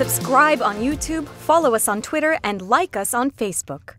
Subscribe on YouTube, follow us on Twitter, and like us on Facebook.